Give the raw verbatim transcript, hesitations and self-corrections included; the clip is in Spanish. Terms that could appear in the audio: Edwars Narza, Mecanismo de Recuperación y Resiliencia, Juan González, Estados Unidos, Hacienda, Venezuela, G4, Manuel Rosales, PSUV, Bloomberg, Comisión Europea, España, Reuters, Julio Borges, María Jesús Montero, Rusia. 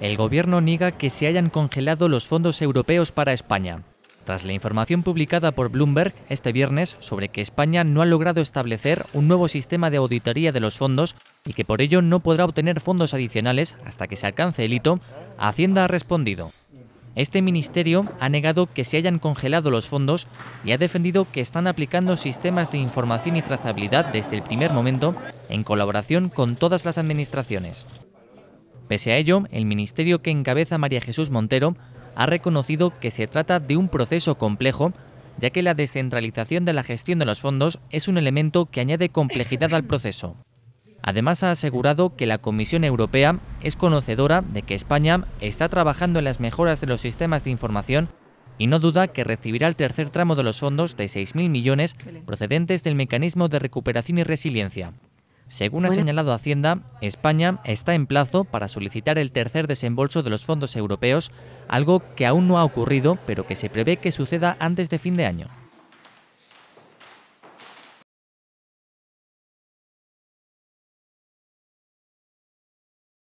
el Gobierno niega que se hayan congelado los fondos europeos para España. Tras la información publicada por Bloomberg este viernes sobre que España no ha logrado establecer un nuevo sistema de auditoría de los fondos y que por ello no podrá obtener fondos adicionales hasta que se alcance el hito, Hacienda ha respondido. Este ministerio ha negado que se hayan congelado los fondos y ha defendido que están aplicando sistemas de información y trazabilidad desde el primer momento en colaboración con todas las administraciones. Pese a ello, el ministerio que encabeza María Jesús Montero ha reconocido que se trata de un proceso complejo, ya que la descentralización de la gestión de los fondos es un elemento que añade complejidad al proceso. Además, ha asegurado que la Comisión Europea es conocedora de que España está trabajando en las mejoras de los sistemas de información y no duda que recibirá el tercer tramo de los fondos de seis mil millones procedentes del Mecanismo de Recuperación y Resiliencia. Según ha señalado Hacienda, España está en plazo para solicitar el tercer desembolso de los fondos europeos, algo que aún no ha ocurrido, pero que se prevé que suceda antes de fin de año.